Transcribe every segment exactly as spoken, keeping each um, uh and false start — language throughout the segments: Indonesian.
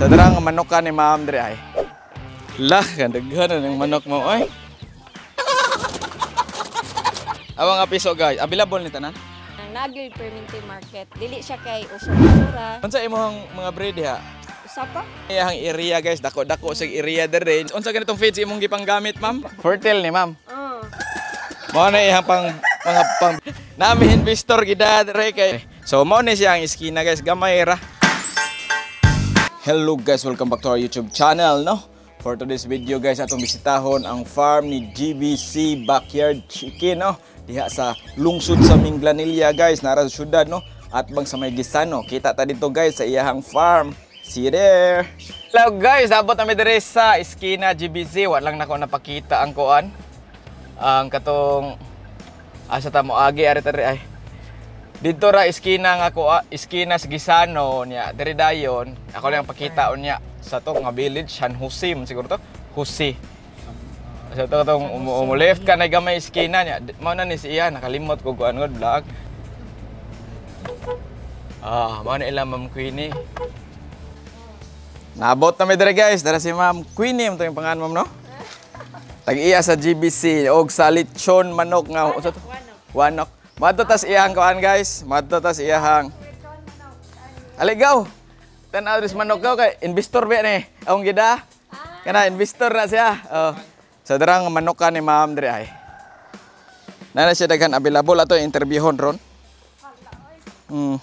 So, darang manok ka ni Ma'am Dre ay. Lah, gandaghan ng manok mo ay. Awang apiso guys, available ni tanan. Nagil permanente market. Dili siya kay usura. Unsa imong mga breed ha? Sapa? Yang area guys, dako-dako sa area dere. Unsa ganitong feeds imong gipanggamit, Ma'am? Fertile ni Ma'am. Oo. Mao na iyang pang mga pang nami investor gida dere kay. So mao ni siyang iskina guys, gamay ra. Hello guys, welcome back to our YouTube channel, no? For today's video guys, atong bisitahon ang farm ni G B C Backyard Chicken, no? Diha sa lungsod sa Minglanilla guys, nara sa syudad, no? At bang sa may Gaisano. Kita ta dito guys sa iyahang farm. See you there. Hello guys, abot na medere sa iskina G B C. Walang nako napakita ang kuan. Ang katong asa ta mo agi ari ta ay. Dito ra iskina nga ko iskina sa Gaisano nya diri dayon. Ako lang pakitaon nya sa to nga village San Jose siguro to. Jose. Sa to katong um, um, left ka na gamay iskina nya. Mao na ni siya nakalimot ko kuan god vlog. Ah, mao na ila Ma'am Queenie. Naabot na mi dere guys, dara si Ma'am Queenie mo tong pangalan ma'am no? Tag-iya sa G B C og sa Lechon Manok nga usa to. JUANok. Madto tas iyang kuan guys, madto tas iyang Aligaw. Ten address manok gaw kay investor ba ni. Ang gida. Kana investor na siya. Oh. Sa darang manok ka ni Ma'am dere ay. Nana siya daghan available ato interviewon ron. Mm.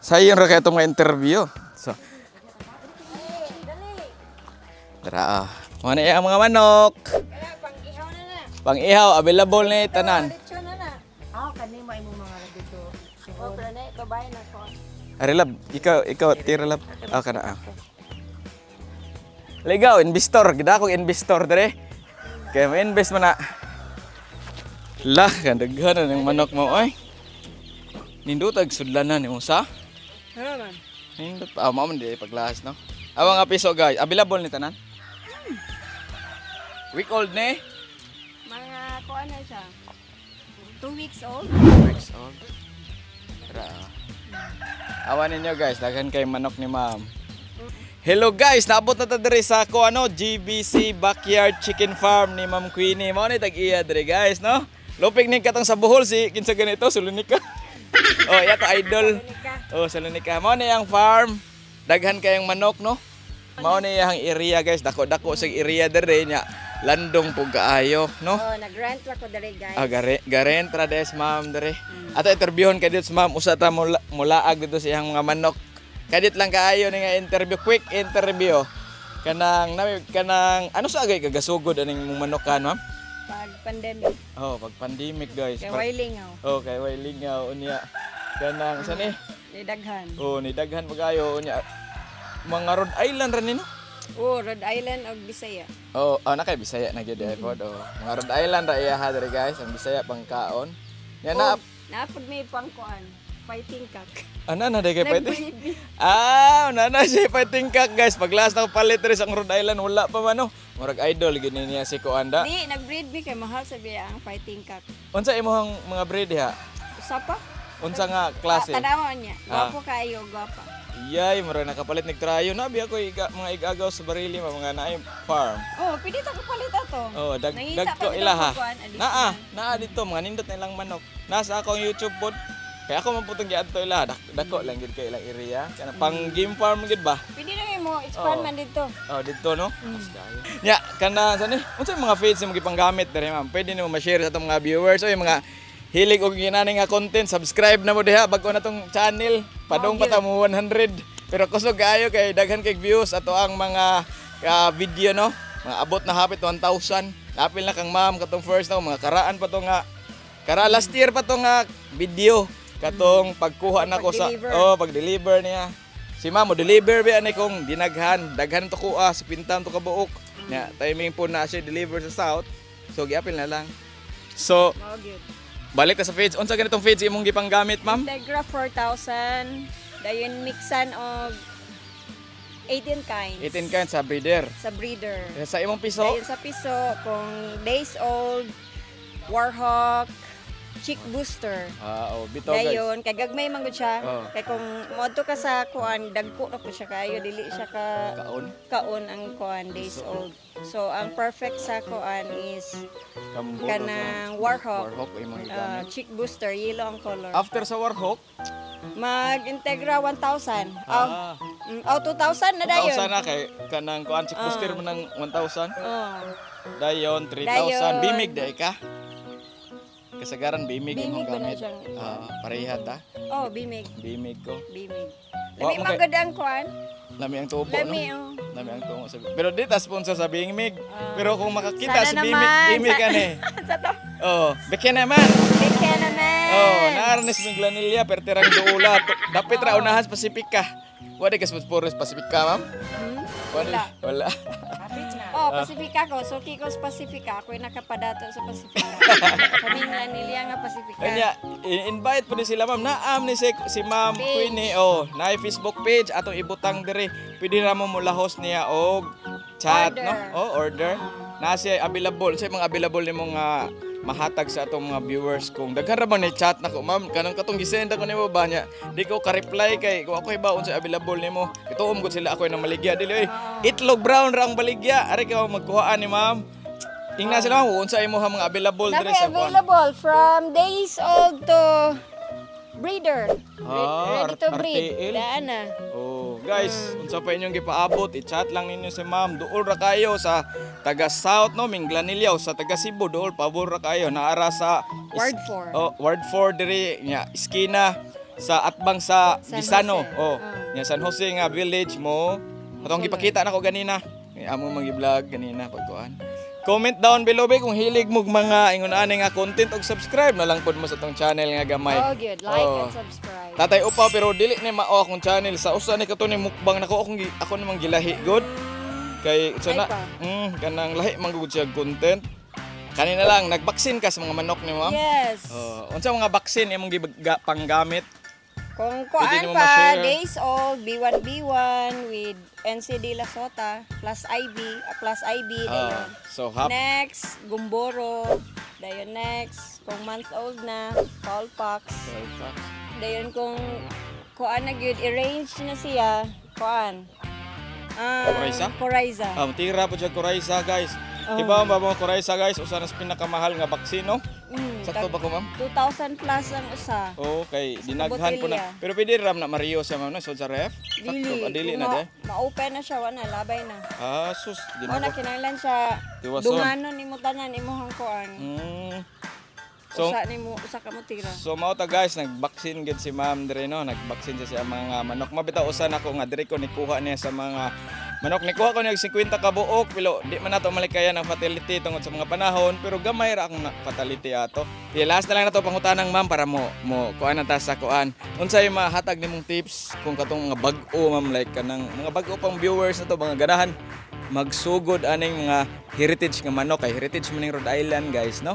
Sayang ra kay itong mga interview. So. Tara. Mga na ang mga manok. Pang-ihaw na na. Pang-ihaw, available na tanan. Ako kanin mo imong mga dito. Siguro na babae na ko. Ari lab, ikaw ikaw tira lab. Ah kana. Ligaw investor, gidakog investor dere. Kay mo invest man na. Lah, gandaghan ng manok mo oy. Nindutag sudlanan ni usa. Ano man? Nindot pa. Ah, mao man di paglahas, no? Awang nga piso, guys. Available ni tanan? Hmm. Week old ne? Mga kuan na siya. Two weeks old. Two weeks old. Tara. Awan ninyo, guys. Daghan kay manok ni ma'am. Hello, guys. Naabot na ta diri sa ko, ano, G B C Backyard Chicken Farm ni Ma'am Queenie. Mao ni tag-iya diri, guys, no? Lupig ni katong sa Bohol si kinsa ganito, sulunik ka. Oh, iya to idol. Oh, Salonika. Mao ni ang farm. Daghan kayang manok, no? Mao ni ang area, guys. Dako-dako sa area dere nya. Landong pug kaayo, no? Oh, nag-rent ra ko dere, guys. Ah, garent ra des, ma'am dere. Mm. Ato interviewon kay dito, ma'am. Usa ta mula, mulaag dito sa iyang mga manok. Kadit lang kaayo ni nga interview, quick interview. Kanang nami kanang ano sa agay kagasugod aning manok kan, ma'am? Pag pandemic. Oh, pag pandemic, guys. Kay wailingaw. Oh, kay wailingaw unya. Kanang sa ni? Nidaghan. Oh, nidaghan pagayo unya. Mga Rhode Island ra ni no? Oh, Rhode Island og Bisaya. Oh, ah, na kay Bisaya na gyud ay pod. Oh, mga Rhode Island ra iya ha dere guys, ang Bisaya pangkaon. Nya na napud mi pangkuan, Fighting Cock. Ana na dere kay Fighting. Ah, ana na si Fighting Cock guys. Paglas na ko palit dere sa Rhode Island wala pa man no. Murag idol gid niya si Kuanda. Di nag-breed mi kay mahal sa biya ang Fighting Cock. Unsa imong mga breed diha? Sapa? Unsa nga klase? Tanawon niya. Gwapo kayo, gwapa. Iyay, mura nakapalit nagtrayo. Nabi ako iga, mga igagaw sa barili, mga naay farm. Oh, pwede ta kapalit ato. Oh, dag dag ko ila ha. Naa, naa dito mga nindot na ilang manok. Nasa akong YouTube pod. Kaya ako maputong giadto ila. Dak dako lang gid kay ilang area. Kana pang game farm gid ba? Pwede na mo expand man dito. Oh, dito no. Nya, kana sa ni. Unsa mga feeds mo gipanggamit dere, ma'am? Pwede nimo ma-share sa atong mga viewers o yung mga hilig og ginani nga content, subscribe na mo diha bago na tong channel. Padong oh, pata mo one hundred. Pero kusog kaayo kay daghan kay views ato ang mga uh, video no. Mga abot na hapit one thousand. Napil na kang ma'am katong first na no? Mga karaan pa to nga. Kara last year pa to nga video katong pagkuha na ko sa oh pag-deliver niya. Si ma'am mo deliver ba ani kung dinaghan, daghan to ko ah, sa pintam to kabuok. Nya, timing po na siya deliver sa south. So giapil na lang. So oh, balik ta sa feeds. Unsa ganitong feeds imong gipanggamit, ma'am? Integra four thousand. Dayon mixan og eighteen kinds. eighteen kinds sa breeder. Sa breeder. Sa imong piso? Dayon sa piso kung days old, Warhawk, chick booster. Ah, oh, bitaw guys. Dayon kay gagmay man gud siya. Oh. Kay kung moadto ka sa kuan, dagko na po siya kayo dili siya ka kaon. Kaon ang kuan days so, old. So ang perfect sa kuan is Gumboro, kanang Warhawk. Warhawk ay mga gamit. Uh, chick booster, yellow ang color. After sa Warhawk, mag Integra one thousand. Ah. Oh, oh, two thousand na dayon. two thousand na kay kanang kuan chick booster uh. man ng one thousand. Oh. Dayon three thousand bimig day ka. Kasagaran bimig imong gamit. Ah, uh, pareha ta. Oh, bimig. Bimig ko. Bimig. Lami man gud ang kuan. Lami ang tubo. Lami no? Oh. Lami ang tubo. Pero di ta sponsor sa bimig. Uh, Pero kung makakita sa si bimig, bimig sa, ani. Sa to. Oh, beke naman. Beke naman. Oh, naaran ni Minglanilla perterang duula. Dapat ra unahas Pasipika. Wala ka sponsor Pasipika, ma'am? Hmm? Wala. Wala. Oh, Pasifika ko. So, Kiko sa Pasifika. Ako'y nakapadato sa Pasifika. Kaming Manila nga Pasifika. Kanya, invite po din sila, ma'am. Naam ni si, si ma'am Queenie. Oh, na Facebook page. Atong ibutang diri. Pwede na mo mula host niya o chat, order. No? Oh, order. Na siya available. Siya mga available ni mong uh, mahatag sa atong mga viewers. Kung daghan ra man ni chat na ko, ma'am. Kanang katong gisenda ko ni mo ba niya. Di ko ka-reply kay. Kung ako'y baon sa available ni mo. Ituom ko sila ako'y nang maligya. Dili, oh. Itlog brown ra ang baligya. Ari kayo magkuhaan ni ma'am. Tingnan oh. Sila ma'am, unsa imo ha mga available dress sa available one. From days old to breeder. Ah, ready to breed. Daan na. Oh, guys, hmm. Unsa pa inyong gipaabot? I-chat lang ninyo si ma'am. Duol ra kayo sa taga South no, Minglanilla sa taga Cebu. Duol pabor ra kayo naara sa Ward four. Oh, Ward four diri nya iskina sa atbang sa Gaisano. Oh, oh. Nya San Jose nga Village mo. Atong gipakita na ko ganina. Among magi-vlog ganina pagkuan. Comment down below be kung hilig mo mga ingon-ani nga content ug subscribe na lang pud mo sa tong channel nga gamay. Oh, good. Like oh. And subscribe. Tatay Upaw pero dili ni mao akong channel sa usa ni kato ni mukbang nako akong ako namang gilahi good. Kay sana mm kanang lahi manggugud siya content. Kanina lang nagbaksin ka sa mga manok ni ma'am. Yes. Oh, unsa mga baksin imong gipanggamit? Kung kuan pa, days old, B one B one with N C D Lasota, plus I B, plus I B, uh, so next, Gumboro, dayon next, kung month old na, call Pox, dayon kung kuan na good, arrange na siya, kuan, um, Coryza? Coryza. Um, tira po siya Coryza guys. Oh. Diba ba mga Coryza guys, usa na sa pinakamahal nga baksin, no? Mm, sakto ba ko, ma'am? two thousand plus ang usa. Okay, dinaghan po na. Pero pwede ram na Mario siya, ma'am, no? So, sa ref? Sakto, adili na de. Ma-open na siya, wala, labay na. Ah, sus. O, na kinailan siya. Dunganon, imutanan, imuhang koan. Mm. So, usa, nimo, usa ka mo tira. So, mauta guys, nagbaksin gid si ma'am dre, no? Nagbaksin siya sa mga manok. Mabitaw, usa na ko nga dre ko nikuha niya sa mga manok ni kuha ko niya fifty ka buok pero di man nato malikayan ang fatality tungod sa mga panahon pero gamay ra akong fatality ato. Di last na lang nato pangutanang ma'am para mo mo kuan ta sa kuan. Unsay mahatag nimong tips kung katong mga bag-o ma'am like kanang mga bag-o pang viewers nato mga ganahan magsugod aning mga heritage nga manok kay heritage man ning Rhode Island guys no.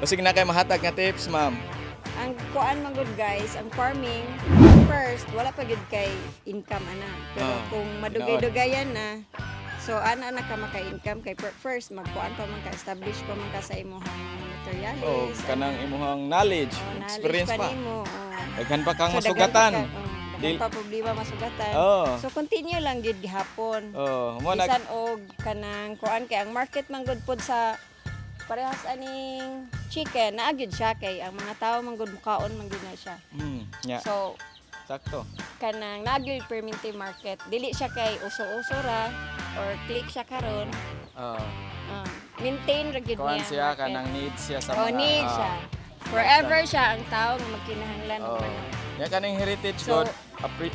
Basig na kay mahatag nga tips ma'am. Ang kuan man gud guys, ang farming first, wala pa gid kay income ana. Pero oh, kung madugay-dugayan na, so ana na ka maka-income kay first magkuan pa man ka, establish pa man ka sa imuhang materials. Oh, kanang imuhang knowledge, oh, knowledge experience pa. Nimo, oh. Daghan pa kang so, masugatan. Daghan pa, oh, daghan pa problema masugatan. Oh. So continue lang gid gihapon. Oh, mo na bisan og kanang kuan kay ang market man gud pod sa parehas aning chicken na gyud siya kay ang mga tao man gud mukaon man gud na siya. Mm, yeah. So sakto. Kanang nagyoy permanent market. Dili siya kay uso-uso ra or click siya karon. Uh, uh, maintain ra gid niya. Siya kanang need siya sa oh, mga. Need uh, siya. Forever uh, siya ang tao nga magkinahanglan og uh, manok. Ya kaning heritage so, god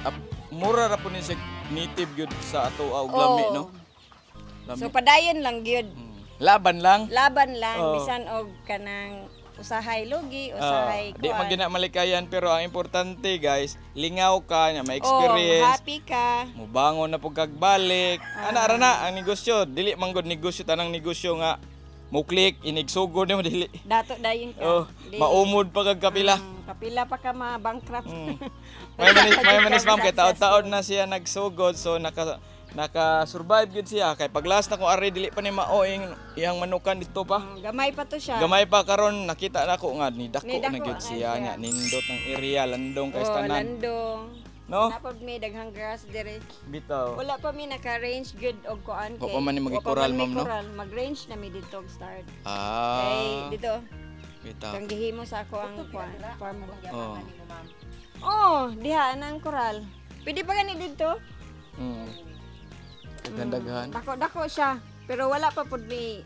ap, mura ra po ni sig native gyud sa atoa og lami oh, no. Lami. So padayon lang gyud. Hmm. Laban lang. Laban lang oh. Bisan og kanang usahay logi, usahay uh, di man gina malikayan pero ang importante guys, lingaw ka, na may experience. Oh, happy ka. Mubangon na pug kagbalik. Uh, ana ra na ang negosyo, dili man gud negosyo tanang negosyo nga mo click inigsugod nimo dili. Dato dayon ka. Oh, maumod pa kag kapila. Um, kapila pa ka ma bankrupt. Mm. May manis, may manis ma'am kay taud-taud na siya nagsugod so naka naka-survive gud siya kay paglas na ko ari dili pa ni maoing iyang manukan dito pa. Mm, gamay pa to siya. Gamay pa karon nakita nako nga ni dako na gud siya nya nindot ang area landong kay tanan. Landong. No. Napod mi daghang grass dire. Bitaw. Wala pa mi naka-range gud og kuan kay. Wa pa man ni magikoral ma'am no. Mag-range na mi dito start. Ah. Kay dito. Bitaw. Kang gihimo sa ako ang kuan farm mo. Oh. Oh, diha nang koral. Pwede pa gani dito? Mm. Gandaghan. Mm, dako-dako siya, pero wala pa pud mi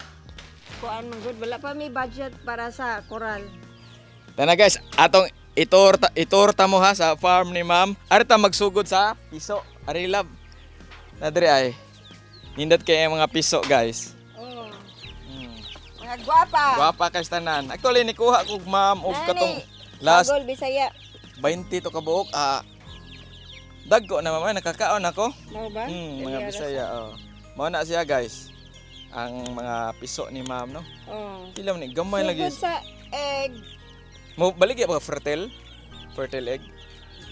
kuan man gud, wala pa mi budget para sa coral. Tana guys, atong itur itur ta mo ha sa farm ni ma'am. Ari ta magsugod sa piso. Ari love. Nadre ay. Nindot kay mga piso guys. Oo. Mm. Mga mm. guwapa. Guwapa kay tanan. Actually nikuha ko ma'am og katong last Sagol Bisaya. twenty to kabuok. Ah, dagko na mama, nakakaon ako. Mau ba? Hmm, mga Bisaya, oh. Mau na siya guys. Ang mga piso ni ma'am, no? Oo. Oh. Sila man, gamay lagi. Sigod sa egg. Mau balik ya ba fertile? Fertile egg?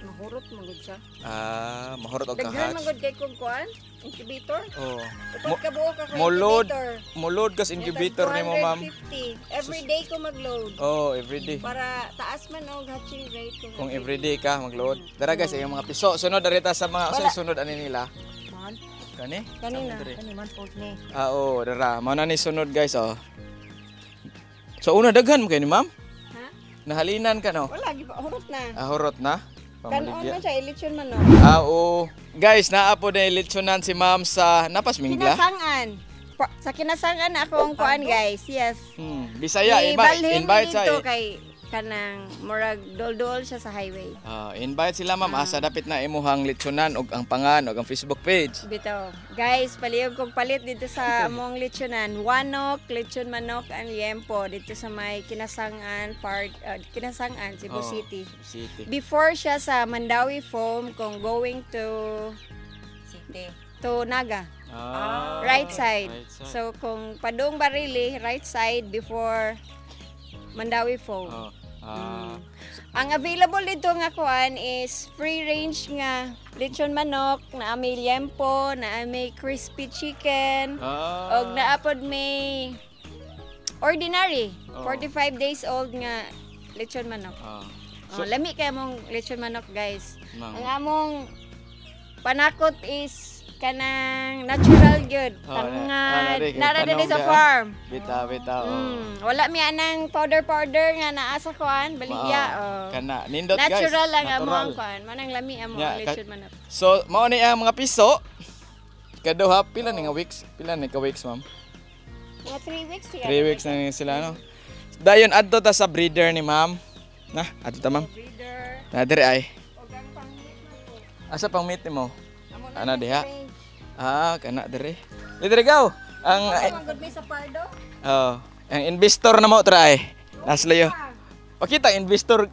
Mahurot magod siya. Ah, mahurot og kahatch. Daghan magod kay kung kuan? Incubator? Oo. Oh. Upod ka buo ka kay incubator. Molod kas incubator ni mo ma'am. Every day ko magload. Oh, every day. Para taas man og hatching rate ko. Kung every day ka magload. Dara guys, ay mga piso. Sunod darita sa mga sa sunod ani nila. Man. Kani? Kanina. Kani man pod ni. Ah, oh, dara. Mao na ni sunod guys, oh. So una daghan mo kay ni ma'am? Ha? Nahalinan ka no? Wala gi hurot na. Ah, hurot na. Kanon man siya, lechon manok. Ah, oo. Guys, naapo na lechonan si ma'am sa Napas Mingla. Kinasangan. Po, sa Kinasangan na akong kuan guys, yes. Hmm. Bisaya, I invite, invite sa ito kay kanang murag dol-dol siya sa highway. Ah, invite sila ma'am, ah. Asa dapit na imuhang lechonan og ang pangan og ang Facebook page. Bitaw. Guys, palihog kong palit dito sa among lechonan. JUANok, Lechon Manok, and Liempo dito sa may Kinasangan part, uh, Kinasangan, Cebu oh, City. City. Before siya sa Mandaue Foam kung going to City. To Naga. Ah. Right side. Right side. So kung Padong Barili, right side before Mandaue Foam. Oh. Ah. Mm. Ang available dito nga kuan is free range nga lechon manok, na may liempo, na may crispy chicken, ah. og naapod may ordinary oh. forty-five days old nga lechon manok. Ah. So, oh, lami kay among lechon manok guys. Mang. Ang among panakot is kanang natural good, oh, tangad, oh, narada sa farm. Bita, bita, oh. Mm, wala mi anang powder-powder nga naa sa kuan, baligya, oh. Kana, nindot guys. Natural lang among kuan, manang lami among yeah, lechon manok. So, mao ni ang mga piso. Kaduha pila ni nga weeks, pila ni ka weeks, ma'am? Mga three weeks siya. three weeks na ni sila no. Dayon adto ta sa breeder ni ma'am. Nah, adto ta ma'am. Breeder. Nadiri ay. Ogang pangmeet mo. Asa pangmeet mo? Ana diha. Ah, kana dire. Dire gaw. Ang good mi sa Pardo. Oh, ang investor na mo try. Nasliyo. Pakita investor.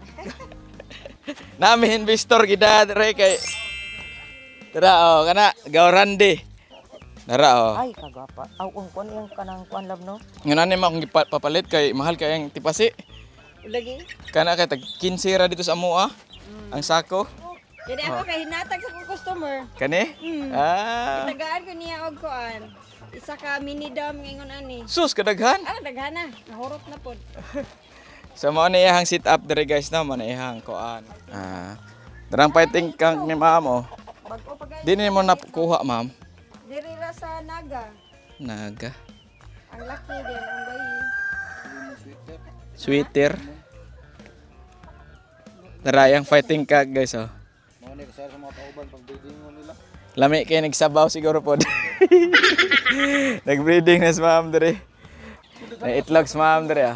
Nami investor gida dire kay. Tara oh, kana gaw rande. Dara oh. Ay kagapa. Aw ung kon yang kanang kuan lab no. Nganane mo akong gipapalit kay mahal kay ang tipasi. Lagi. Kana kay tag fifteen ra dito sa amo ah. Ang sako. Jadi ako kay hinatag sa akong customer. Kani? Mm. Ah. Kitagaan ko niya og kuan. Isa ka mini dam ngingon ani. Sus kadaghan? Ah, daghan na. Nahurot na pod. So mao na iyang sit up dire guys na mao na iyang kuan. Ah. Darang fighting kang ni ma'am oh. Dini mo nakuha ma'am. Diri ra sa Naga. Naga. Ang laki din ang bayi. Sweater. Tara yang fighting kag guys oh. Sir, sa mga kauban, pag-breeding mo nila. Lami kayo nagsabaw siguro po. Nag-breeding na si ma'am dere. Naitlog si ma'am dere.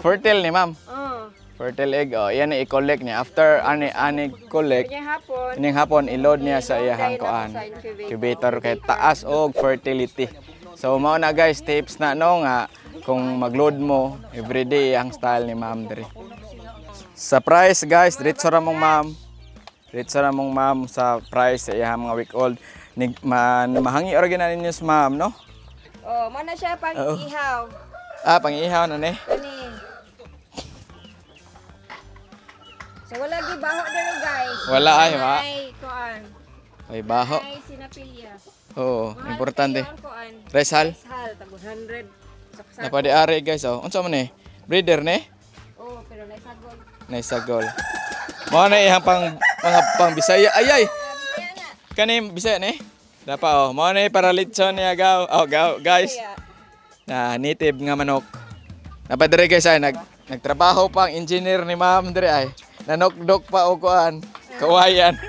Fertile ni ma'am. Uh. Fertile egg. Oh, yan i-collect niya. After ani-ani-collect, inyong hapon, i-load niya sa iyahang koan. Incubator kay taas o fertility. So, mauna guys, tips na no nga kung mag-load mo, everyday ang style ni ma'am dere. Sa price guys, diretso ra mong ma'am. Diretso ra mong ma'am sa price sa iya mga week old. Nig man mahangi original ninyo sa ma'am, no? Oh, mana siya pang uh -oh. ihaw. Ah, pang ihaw na ni. Ani. So wala gi baho dere guys. Wala ay, ha. Ay, kuan. May baho. Ay, sinapilya. Oo, mahal importante. Resal? Resal, tago one hundred. Napadiari guys, oh. Unsa man ni? Breeder ni? Oo, oh, pero naisagol. Naisagol. Mo na ihang pang mga pang Bisaya. Ayay. Kani Bisaya ni? Dapa oh. Mo na para lechon niya gaw. Oh, gaw, guys. Na native nga manok. Napadire guys ay nag nagtrabaho pang engineer ni Ma'am dire ay. Nanokdok pa og kuan. Kawayan.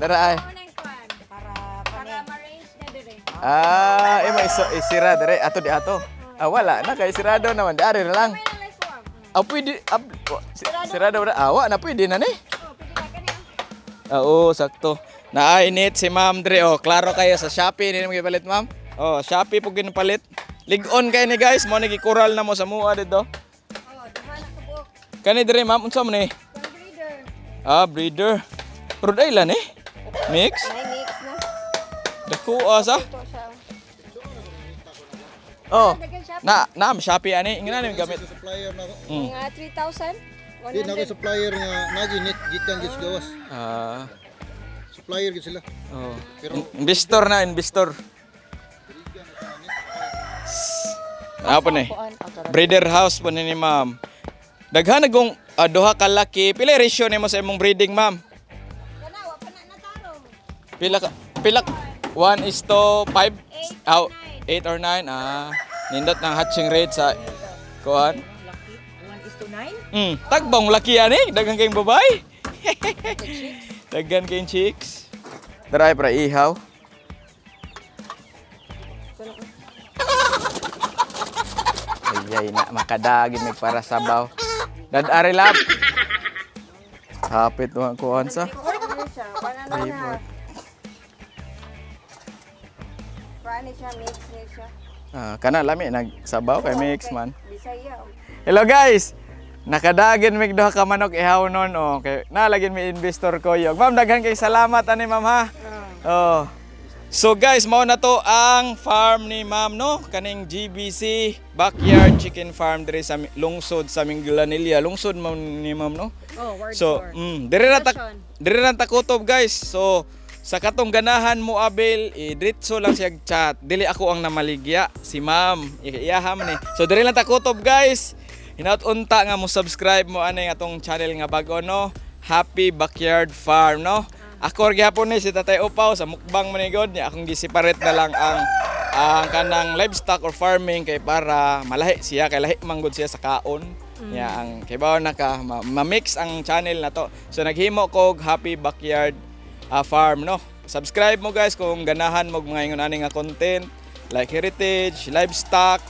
Dara ay. Ah, imo iso isira dere ato di ato. Ah wala na kay sirado naman dari lang. Ah pwede ah, sirado dere awa na pwede na ni. Oo, sakto. Nainit si Ma'am dere oh, klaro kayo sa Shopee ni mo gipalit Ma'am. Oh, Shopee pug ginapalit. Lig-on kay ni guys, mo nagikural na mo sa mua dito. Oh, duha na kubok. Kani dere Ma'am unsa man ni? Breeder. Ah, breeder. Rhode Island eh? Mix? May mix na. Daku asa? Oh. Na, na Shopee ani. Ingana ni gamit. Supplier na ko. Nga three thousand. Di na ko supplier nga naginit gitang gis gawas. Ah. Supplier gid sila. Oh. Investor na, investor. Apa ni? Breeder house po ni Ma'am. Daghan nagong duha ka laki. Pila ratio nimo sa imong breeding, Ma'am? Pila pilak one is to five out eight or nine ah nindot ng hatching rate sa kuan one is to nine mm tagbong laki ani daghang kayong babay daghang kayong chicks dara para ihaw ayay na makadagin mig para sabaw dad are lab hapit wa kuan sa ah, kana lami nagsabaw kay mix man. Hello guys. Nakadagen mig duha ka manok ihaw non oh. Okay. Nalagin mi investor ko yo. Ma'am daghan kay salamat ani Ma'am ha. Oh. So guys, mao na to ang farm ni Ma'am no, kaning G B C Backyard Chicken Farm diri sa lungsod sa Minglanilla. Lungsod man ni Ma'am no. Oh, so, mm, dire ra ta dire ra ta kutob guys. So sa katong ganahan mo Abel, eh, diretso lang siya chat. Dili ako ang namaligya, si Ma'am. Iyaham ni. So diri lang ta kutob guys. Hinaut-unta nga mo subscribe mo ani atong channel nga bag-o no, Happy Backyard Farm no. Ako gihapon ni si Tatay Upaw sa mukbang man ni god niya. Akong gi-separate na lang ang ang kanang livestock or farming kay para malahi siya kay lahi manggod siya sa kaon. Niya mm. ang kay bawo naka ma-mix ang channel na to. So naghimo kog Happy Backyard Uh, farm no. Subscribe mo guys kung ganahan mo mga ingon ani nga content like heritage, livestock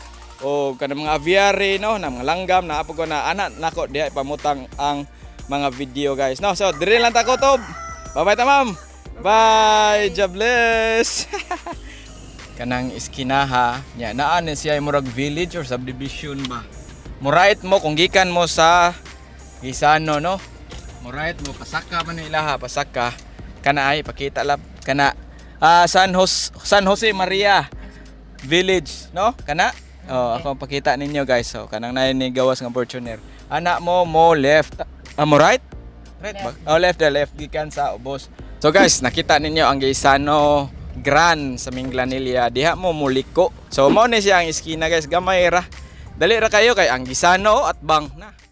o kanang mga aviary no, na mga langgam na apo ko na anak nako diha ipamutang ang mga video guys no. So dire lang ta kutob. Bye-bye ta Ma'am. Bye, bye. Jobless. Kanang iskinaha nya naan siya murag village or subdivision ba. Murait mo kung gikan mo sa Gaisano no. Murait mo pasaka man ilaha pasaka. Kana ay pakita lab kana uh, San Jose San Jose Maria Village no kana oh ako pakita ninyo guys so kanang nay ni gawas nga Fortuner anak mo mo left uh, mo right right ba oh left the left gikan sa ubos so guys nakita ninyo ang Gaisano Grand sa Minglanilla diha mo muliko so mao ni siya ang iskina guys gamay ra dali ra kayo kay ang Gaisano at bang na